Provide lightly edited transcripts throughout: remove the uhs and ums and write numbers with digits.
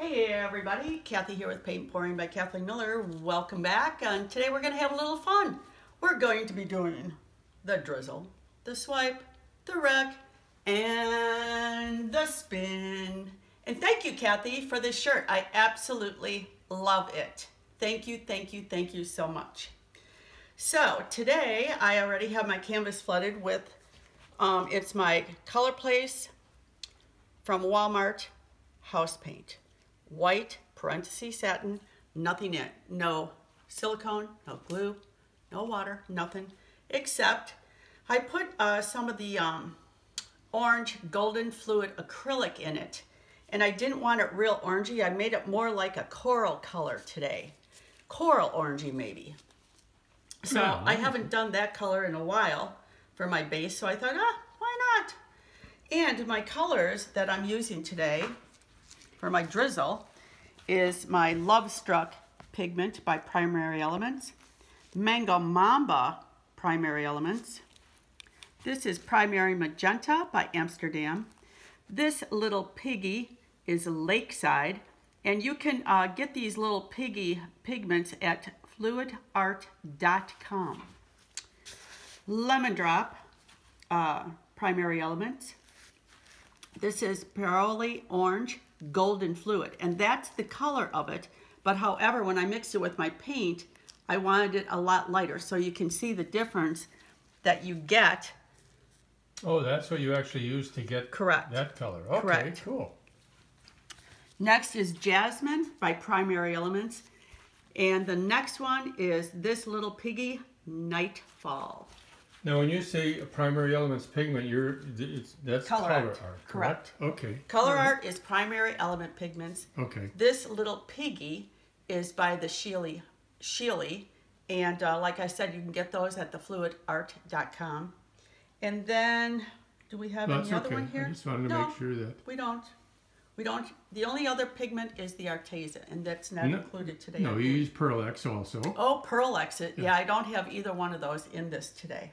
Hey everybody, Kathy here with Paint Pouring by Kathleen Miller. Welcome back, and today we're going to have a little fun. We're going to be doing the drizzle, the swipe, the wreck, and the spin. And thank you, Kathy, for this shirt. I absolutely love it. Thank you so much. So today I already have my canvas flooded with, it's my Color Place from Walmart house paint. White, parentheses satin, nothing in it. No silicone, no glue, no water, nothing. Except I put some of the orange golden fluid acrylic in it. And I didn't want it real orangey. I made it more like a coral color today. Coral orangey maybe. So no, I haven't done that color in a while for my base. So I thought, why not? And my colors that I'm using today for my drizzle is my Love Struck pigment by Primary Elements, Mango Mamba Primary Elements. This is Primary Magenta by Amsterdam. This little piggy is Lakeside, and you can get these little piggy pigments at fluidart.com. Lemon Drop Primary Elements. This is Pearly Orange golden fluid, and that's the color of it, but however, when I mixed it with my paint, I wanted it a lot lighter, so you can see the difference that you get. Oh, that's what you actually use to get correct that color. Okay, correct. Cool. Next is Jasmine by Primary Elements, and the next one is this little piggy, Nightfall. Now, when you say Primary Elements pigment, that's color art, correct? Okay. Color art is Primary Element pigments. Okay. This little piggy is by the Sheely, and like I said, you can get those at thefluidart.com. And then, do we have any other one here? I just wanted to make sure that we don't. The only other pigment is the Arteza, and that's not included today. No, you use Pearl X also. Oh, Pearl X. Yeah, I don't have either one of those in this today.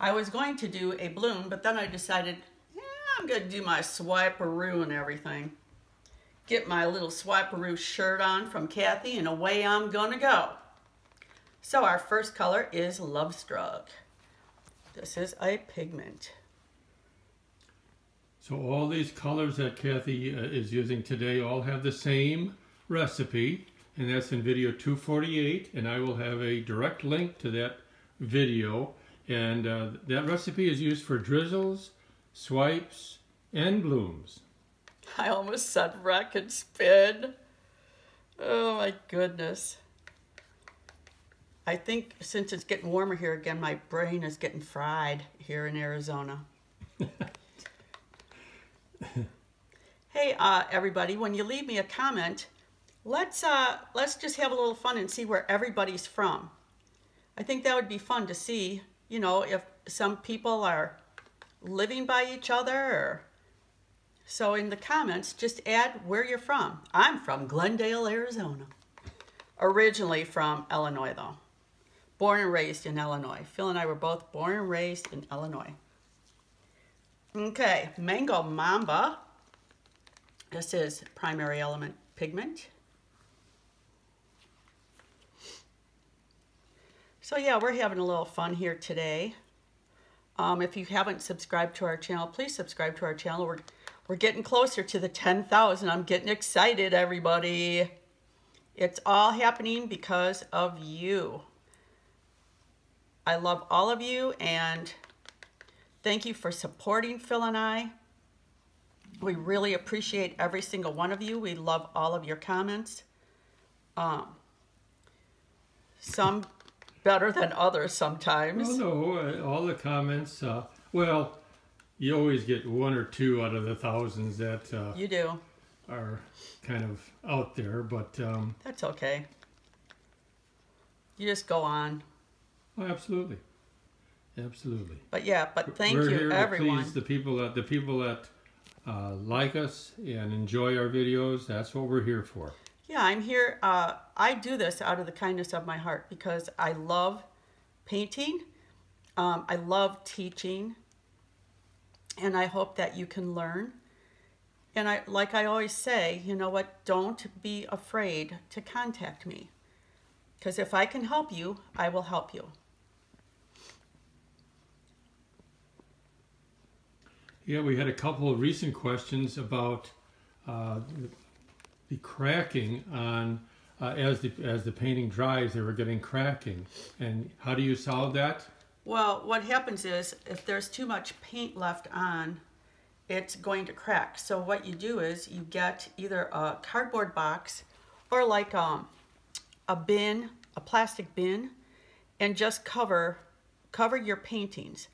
I was going to do a bloom, but then I decided, yeah, I'm going to do my swiperoo and everything. Get my little swiperoo shirt on from Kathy, and away I'm going to go. So our first color is Love Struck. This is a pigment. So all these colors that Kathy is using today all have the same recipe, and that's in video 248, and I will have a direct link to that video. And that recipe is used for drizzles, swipes, and blooms. I almost said wreck and spin. Oh my goodness. I think since it's getting warmer here again, my brain is getting fried here in Arizona. Hey everybody, when you leave me a comment, let's just have a little fun and see where everybody's from. I think that would be fun to see. You know, if some people are living by each other. Or... So in the comments, just add where you're from. I'm from Glendale, Arizona. Originally from Illinois, though. Born and raised in Illinois. Phil and I were both born and raised in Illinois. Okay, Mango Mamba. This is Primary Element pigment. So yeah, we're having a little fun here today. If you haven't subscribed to our channel, please subscribe to our channel. We're getting closer to the 10,000. I'm getting excited, everybody. It's all happening because of you. I love all of you, and thank you for supporting Phil and I. We really appreciate every single one of you. We love all of your comments. Some better than others sometimes. No, all the comments, well, you always get one or two out of the thousands that you do are kind of out there, but that's okay. You just go on. Oh, absolutely, absolutely. But yeah, but thank you, everyone. We're here to please the people that like us and enjoy our videos. That's what we're here for. Yeah, I'm here. I do this out of the kindness of my heart because I love painting. I love teaching. And I hope that you can learn. And I, like I always say, you know what, don't be afraid to contact me. Because if I can help you, I will help you. Yeah, we had a couple of recent questions about the cracking on as the painting dries, they were getting cracking. And how do you solve that? Well, what happens is if there's too much paint left on, it's going to crack. So what you do is you get either a cardboard box or like a bin, a plastic bin, and just cover your paintings,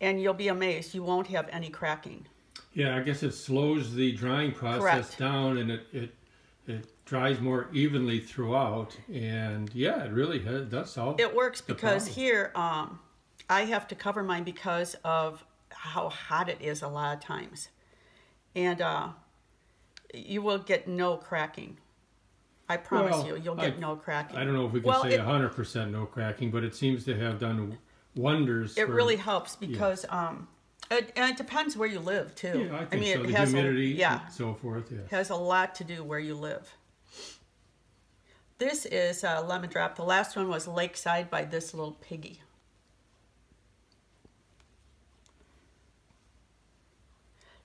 and you'll be amazed, you won't have any cracking. Yeah, I guess it slows the drying process down, and it dries more evenly throughout, and yeah, it really does solve it. Works because here I have to cover mine because of how hot it is a lot of times, and you will get no cracking. I promise you'll get no cracking. I don't know if we can say 100% no cracking, but it seems to have done wonders. It really helps because, and it depends where you live too. Yeah, I mean, so. The humidity and so forth. Yes. It has a lot to do where you live. This is Lemon Drop. The last one was Lakeside by This Little Piggy.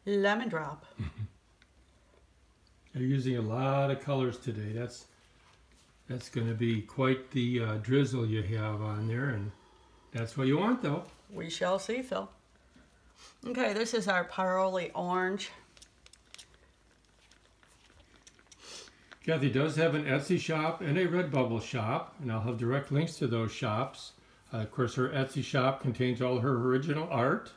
Lemon Drop. They're using a lot of colors today. That's going to be quite the drizzle you have on there, and that's what you want, though. We shall see, Phil. Okay, this is our Pearly Orange. Kathy does have an Etsy shop and a Redbubble shop, and I'll have direct links to those shops. Of course, her Etsy shop contains all her original art,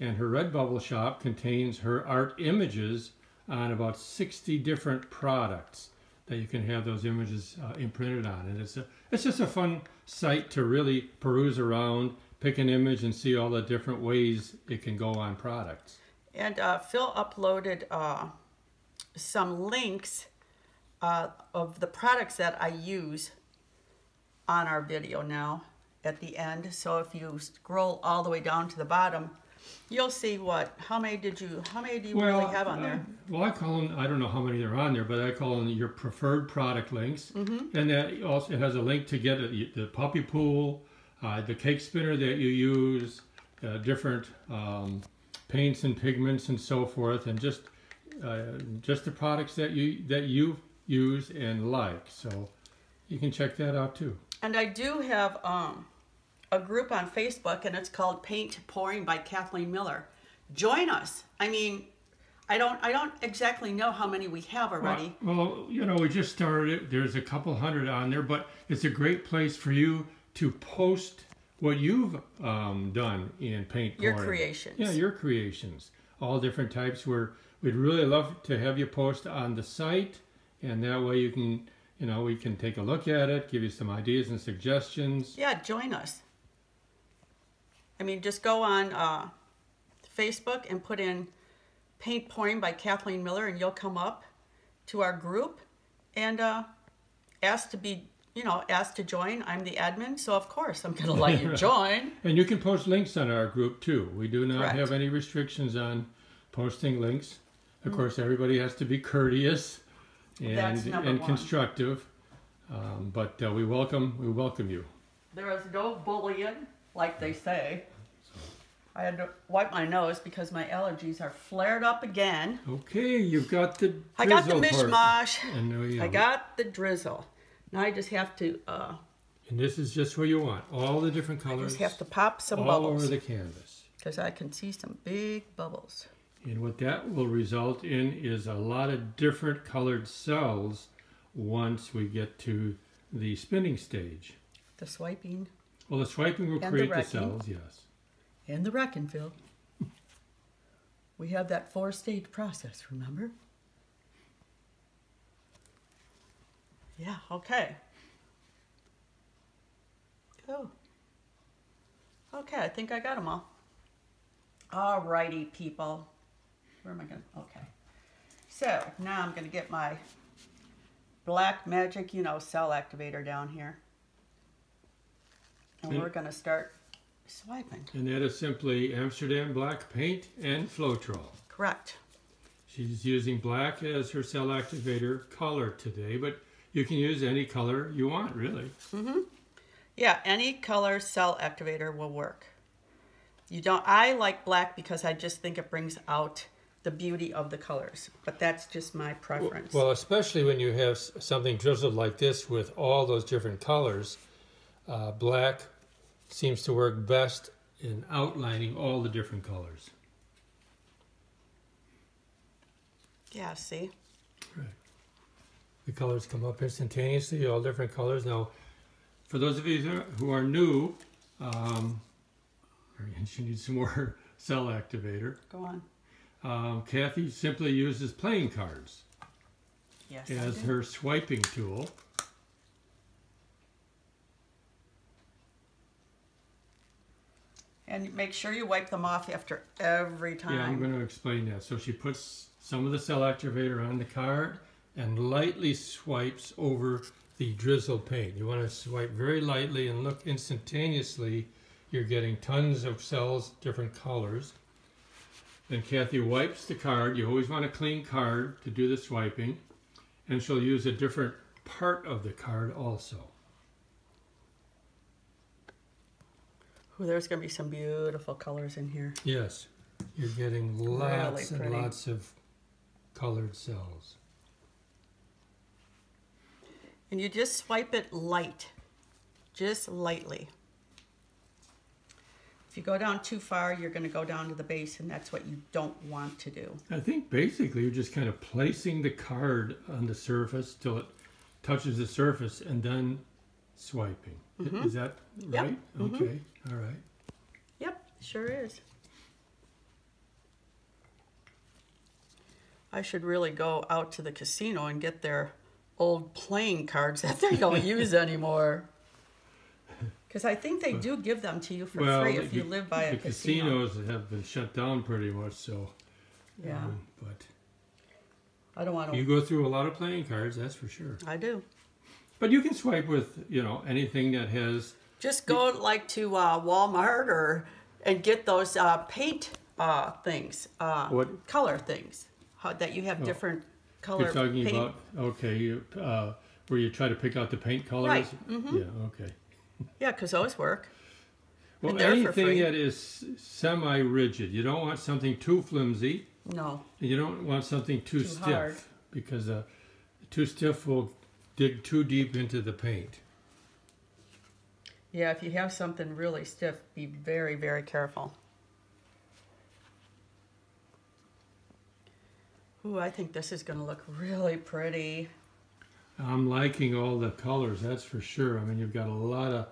and her Redbubble shop contains her art images on about 60 different products that you can have those images imprinted on. And it's just a fun site to really peruse around, pick an image and see all the different ways it can go on products. And Phil uploaded some links of the products that I use on our video now at the end. So if you scroll all the way down to the bottom, you'll see how many do you really have on there? Well, I call them, I don't know how many are on there, but I call them your preferred product links. And that also has a link to get the puppy pool, the cake spinner that you use, different paints and pigments and so forth, and just the products that you use and like. So you can check that out too. And I do have a group on Facebook, and it's called Paint Pouring by Kathleen Miller. Join us. I mean, I don't exactly know how many we have already. Well, you know, we just started. There's a couple hundred on there, but it's a great place for you to post what you've done in paint pouring. Your creations. Yeah, your creations. All different types. We'd really love to have you post on the site, and that way you can, you know, we can take a look at it, give you some ideas and suggestions. Yeah, join us. I mean, just go on Facebook and put in Paint Pouring by Kathleen Miller, and you'll come up to our group and ask to join. I'm the admin, so of course I'm going to let you join. And you can post links on our group too. We do not have any restrictions on posting links. Of course, everybody has to be courteous and constructive, but we welcome you. There is no bullying. Like they say. I had to wipe my nose because my allergies are flared up again. Okay, you've got the drizzle. I got the mishmash. And, I got the drizzle. Now I just have to... and this is just what you want. All the different colors. I just have to pop some bubbles. All over the canvas. Because I can see some big bubbles. And what that will result in is a lot of different colored cells once we get to the spinning stage. The swiping. Well, the swiping will create the cells, yes. And the wrecking, Phil. We have that four-stage process, remember? Yeah, okay. Cool. Okay, I think I got them all. All righty, people. Where am I going? Okay. So, now I'm going to get my Black Magic, you know, cell activator down here. And we're going to start swiping. And that is simply Amsterdam black paint and Floetrol. Correct. She's using black as her cell activator color today, but you can use any color you want, really. Mm-hmm. Yeah, any color cell activator will work. You don't. I like black because I just think it brings out the beauty of the colors, but that's just my preference. Well, especially when you have something drizzled like this with all those different colors, black seems to work best in outlining all the different colors. Yeah, see? Right. The colors come up instantaneously, all different colors. Now, for those of you who are new, she needs some more cell activator. Go on. Kathy simply uses playing cards as her swiping tool. And make sure you wipe them off after every time. Yeah, I'm going to explain that. So she puts some of the cell activator on the card and lightly swipes over the drizzle paint. You want to swipe very lightly and look instantaneously. You're getting tons of cells, different colors. Then Kathy wipes the card. You always want a clean card to do the swiping. And she'll use a different part of the card also. Ooh, there's going to be some beautiful colors in here. Yes. You're getting lots and lots of colored cells. And you just swipe it light. Just lightly. If you go down too far, you're going to go down to the base, and that's what you don't want to do. I think basically you're just kind of placing the card on the surface till it touches the surface and then swiping. Mm-hmm. Is that right? Yep. Okay. Mm-hmm. All right. Yep, sure is. I should really go out to the casino and get their old playing cards that they don't use anymore. Because I think they do give them to you for free if you live by a casino. The casinos have been shut down pretty much, so... Yeah. But... I don't want to... You go through a lot of playing cards, that's for sure. I do. But you can swipe with, you know, anything that has... Just go, like, to Walmart and get those paint things, color things, that you have different color paint. You're talking about, where you try to pick out the paint colors? Right. Mm-hmm. Yeah, okay. Yeah, because those work. Well, anything that is semi-rigid. You don't want something too flimsy. No. And you don't want something too stiff. Hard. Because too stiff will dig too deep into the paint. Yeah, if you have something really stiff, be very, very careful. Ooh, I think this is going to look really pretty. I'm liking all the colors, that's for sure. I mean, you've got a lot of,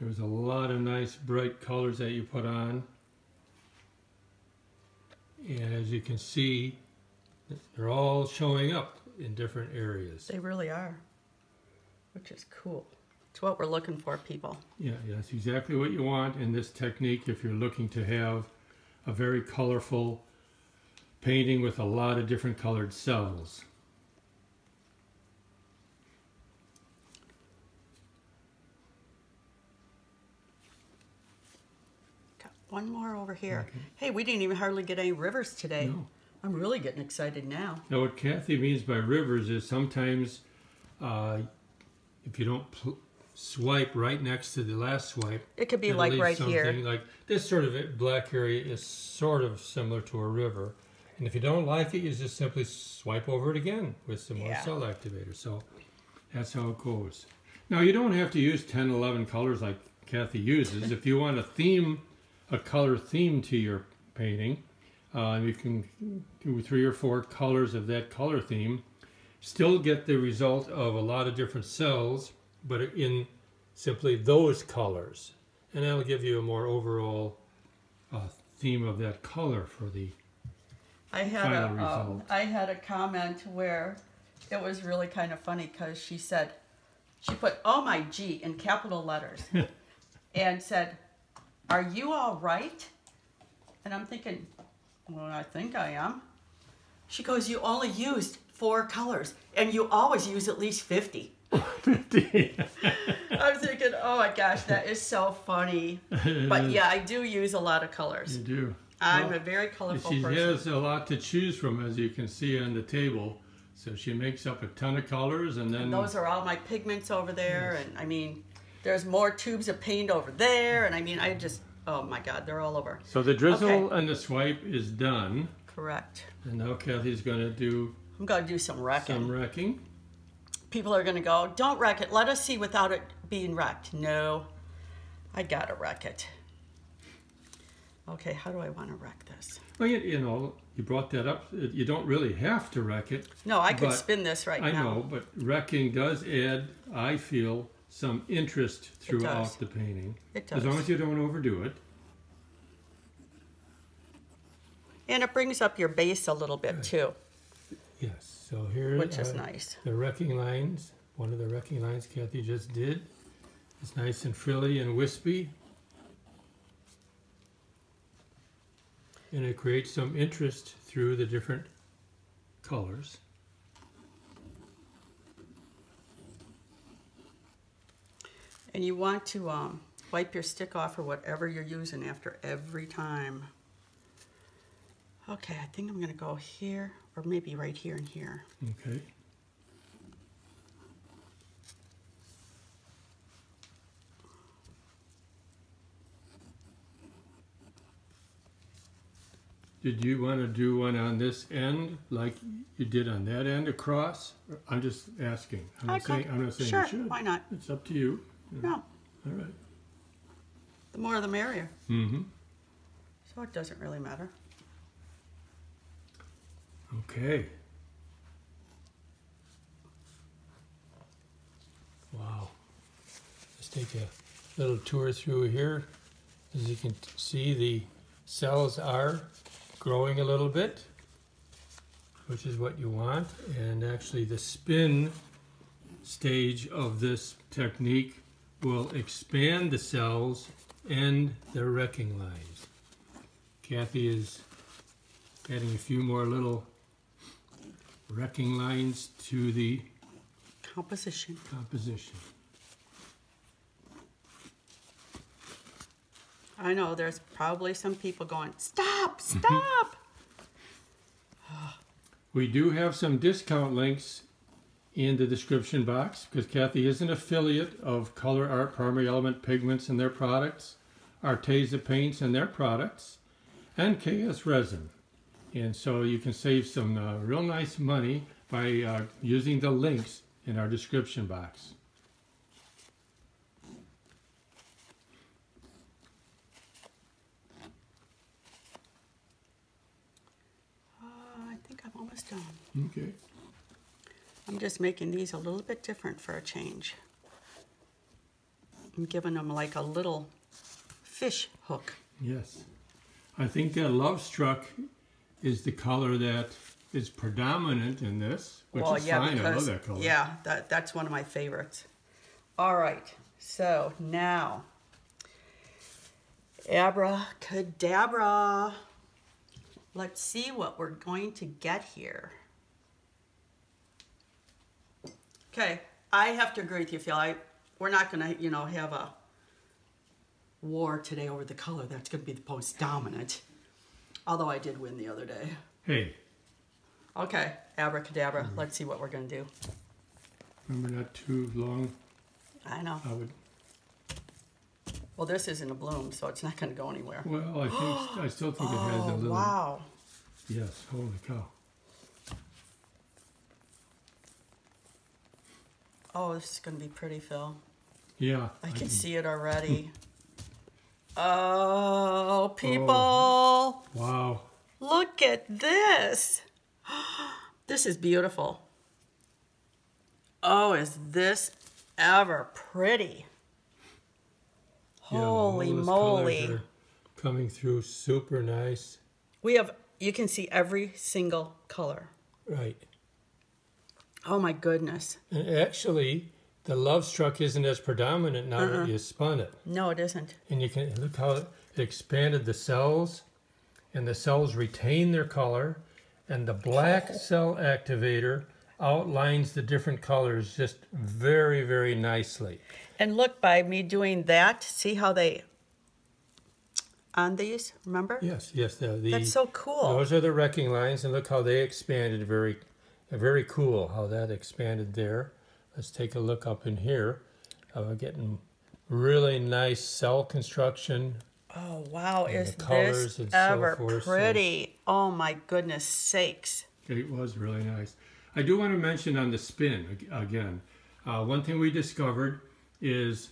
there was a lot of nice bright colors that you put on. And as you can see, they're all showing up in different areas. They really are, which is cool. It's what we're looking for, people. Yeah, that's exactly what you want in this technique if you're looking to have a very colorful painting with a lot of different colored cells. One more over here. Okay. Hey, we didn't even hardly get any rivers today. No. I'm really getting excited now. Now, what Kathy means by rivers is sometimes if you don't swipe right next to the last swipe, it could be like right here. Like this sort of black area is sort of similar to a river. And if you don't like it, you just simply swipe over it again with some more cell activator. So that's how it goes. Now, you don't have to use 10, 11 colors like Kathy uses. If you want a theme... a color theme to your painting. You can do 3 or 4 colors of that color theme. Still get the result of a lot of different cells, but in simply those colors. And that'll give you a more overall theme of that color for the final result. I had a comment where it was really kind of funny because she said, she put "Oh my G" in capital letters and said, "Are you all right?" And I'm thinking, well, I think I am. She goes, "You only used 4 colors, and you always use at least 50. I'm thinking, oh my gosh, that is so funny. But yeah, I do use a lot of colors. You do. I'm a very colorful person. She has a lot to choose from, as you can see on the table. So she makes up a ton of colors, and then... And those are all my pigments over there, and I mean, there's more tubes of paint over there, and I mean, I just, oh my God, they're all over. So the drizzle and the swipe is done. Correct. And now Kathy's going to do... I'm going to do some wrecking. Some wrecking. People are going to go, don't wreck it. Let us see without it being wrecked. No, I got to wreck it. Okay, how do I want to wreck this? Well, you know, you brought that up. You don't really have to wreck it. No, I could spin this right now. I know, but wrecking does add, I feel, some interest throughout the painting. It does. As long as you don't overdo it. And it brings up your base a little bit, too. Yes, so here is nice. The wrecking lines. One of the wrecking lines Kathy just did. It's nice and frilly and wispy. And it creates some interest through the different colors. And you want to wipe your stick off or whatever you're using after every time. Okay, I think I'm gonna go here, or maybe right here and here. Okay. Did you want to do one on this end, like you did on that end across? I'm just asking. I'm not saying, sure, you should. Sure, why not? It's up to you. No. All right. The more the merrier. Mm-hmm. So it doesn't really matter. Okay. Wow. Let's take a little tour through here. As you can see, the cells are growing a little bit, which is what you want. And actually the spin stage of this technique will expand the cells and the wrecking lines. Kathy is adding a few more little wrecking lines to the composition. I know there's probably some people going, stop, stop. We do have some discount links in the description box because Kathy is an affiliate of Colour Art, Primary Element Pigments and their products, Arteza Paints and their products, and KS Resin. And so you can save some real nice money by using the links in our description box. Done. Okay. I'm just making these a little bit different for a change. I'm giving them like a little fish hook. Yes. I think that Love Struck is the color that is predominant in this, which is fine. Because, I love that color. Yeah, that's one of my favorites. All right. So now, abracadabra. Let's see what we're going to get here. Okay, I have to agree with you, Phil. We're not gonna, you know, have a war today over the color. That's gonna be the most dominant. Although I did win the other day. Hey. Okay, abracadabra. Right. Let's see what we're gonna do. Remember, not too long. I know. I would. Well, this isn't a bloom, so it's not going to go anywhere. Well, I think I still think it has a little. Wow! Yes, holy cow! Oh, this is going to be pretty, Phil. Yeah, I can see it already. Oh, people! Oh, wow! Look at this. This is beautiful. Oh, is this ever pretty? Yeah, holy moly. Coming through super nice. We have, you can see every single color. Right. Oh my goodness. And actually, the Love Struck isn't as predominant now that you spun it. No, it isn't. And you can, look how it expanded the cells, and the cells retain their color, and the black cell activator outlines the different colors just very, very nicely. And look, by me doing that, see how they on these, remember? Yes, yes. That's so cool. Those are the wrecking lines, and look how they expanded. Very cool how that expanded there. Let's take a look up in here. Getting really nice cell construction. Oh, wow, is this ever pretty. Oh, my goodness sakes. It was really nice. I do want to mention on the spin, again, one thing we discovered is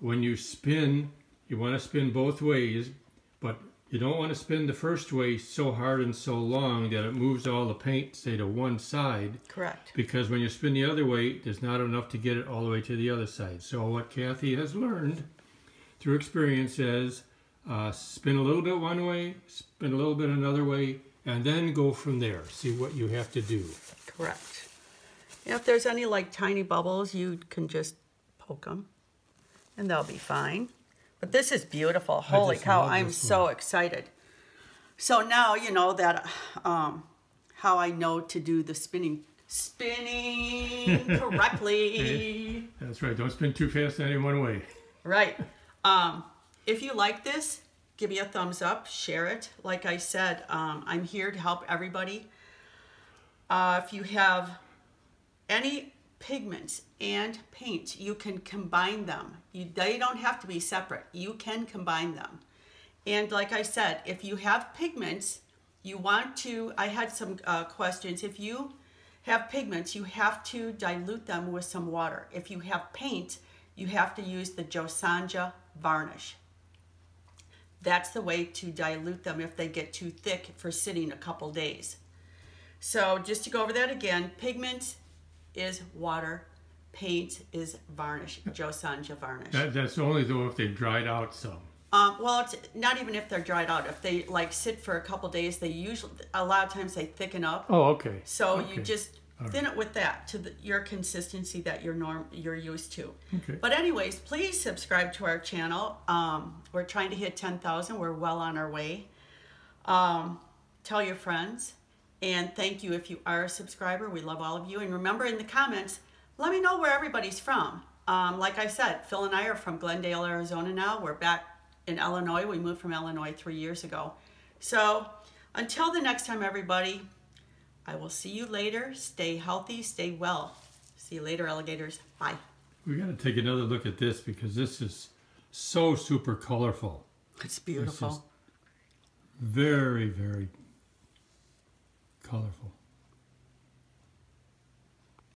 when you spin, you want to spin both ways, but you don't want to spin the first way so hard and so long that it moves all the paint, say, to one side. Correct. Because when you spin the other way, there's not enough to get it all the way to the other side. So what Kathy has learned through experience is spin a little bit one way, spin a little bit another way, and then go from there. See what you have to do. Correct. And if there's any like tiny bubbles, you can just poke them and they'll be fine. But this is beautiful. Holy cow, I'm so excited. So now you know that how I know to do the spinning correctly. That's right. Don't spin too fast any one way. Right. If you like this, give me a thumbs up, share it. Like I said, I'm here to help everybody. If you have any pigments and paint, you can combine them. They don't have to be separate. You can combine them. And like I said, if you have pigments, you want to, I had some questions. If you have pigments, you have to dilute them with some water. If you have paint, you have to use the Josanja varnish. That's the way to dilute them if they get too thick for sitting a couple days. So just to go over that again, pigments is water, paint is varnish, Josanja varnish. That's only though if they've dried out some. Well, it's not even if they're dried out. If they like sit for a couple days, they usually, a lot of times they thicken up. Oh, okay. So okay. You just thin it with that to your consistency that you're used to. Okay. But anyways, please subscribe to our channel. We're trying to hit 10,000. We're well on our way. Tell your friends. And thank you if you are a subscriber. We love all of you. And remember in the comments, let me know where everybody's from. Like I said, Phil and I are from Glendale, Arizona now. We're back in Illinois. We moved from Illinois 3 years ago. So until the next time, everybody, I will see you later. Stay healthy, stay well. See you later, alligators. Bye. We got to take another look at this because this is so super colorful. It's beautiful. Very, very colorful.